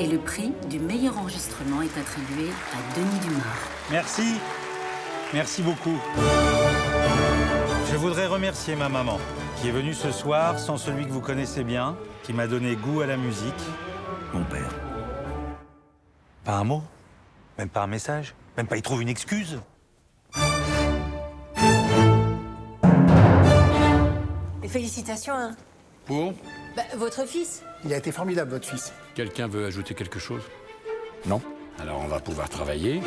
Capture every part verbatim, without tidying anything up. et le prix du meilleur enregistrement est attribué à Denis Dumas. Merci, merci beaucoup. Je voudrais remercier ma maman, qui est venue ce soir sans celui que vous connaissez bien, qui m'a donné goût à la musique. Mon père. Pas un mot, même pas un message, même pas il trouve une excuse. Et félicitations, hein. Pour ? Bah, votre fils. Il a été formidable, votre fils. Quelqu'un veut ajouter quelque chose? Non. Alors on va pouvoir travailler.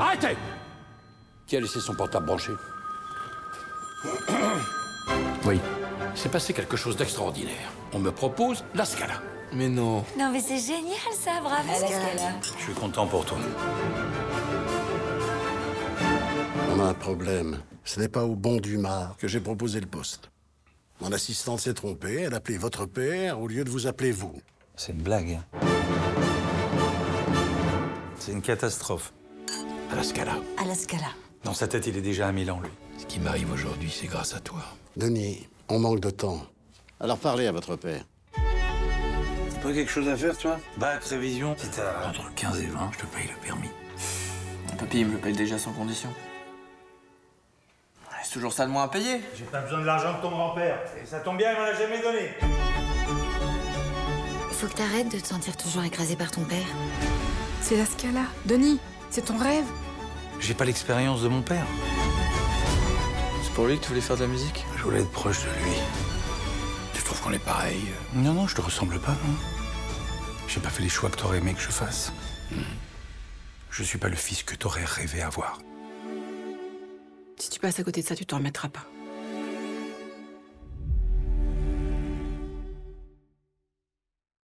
Arrêtez! Qui a laissé son portable branché? Oui. C'est passé quelque chose d'extraordinaire. On me propose la Scala. Mais non. Non, mais c'est génial, ça, bravo, la Scala. Scala. Je suis content pour toi. On a un problème. Ce n'est pas au bon Dumar que j'ai proposé le poste. Mon assistante s'est trompée, elle a appelé votre père au lieu de vous appeler vous. C'est une blague. C'est une catastrophe. À la Scala. À la Scala. Dans sa tête, il est déjà à Milan, lui. Ce qui m'arrive aujourd'hui, c'est grâce à toi. Denis, on manque de temps. Alors parlez à votre père. T'as pas quelque chose à faire, toi? Bac, révision. Si t'as entre quinze et vingt, je te paye le permis. Mon papy, il me le paye déjà sans condition. C'est toujours ça de moins à payer. J'ai pas besoin de l'argent de ton grand-père. Et ça tombe bien, il m'en a jamais donné. Il faut que t'arrêtes de te sentir toujours écrasé par ton père. C'est la Scala. Denis, c'est ton rêve. J'ai pas l'expérience de mon père. C'est pour lui que tu voulais faire de la musique? Je voulais être proche de lui. Tu trouves qu'on est pareil? Non, non, je te ressemble pas, non. J'ai pas fait les choix que t'aurais aimé que je fasse. Mmh. Je suis pas le fils que t'aurais rêvé avoir. Si tu passes à côté de ça, tu t'en remettras pas.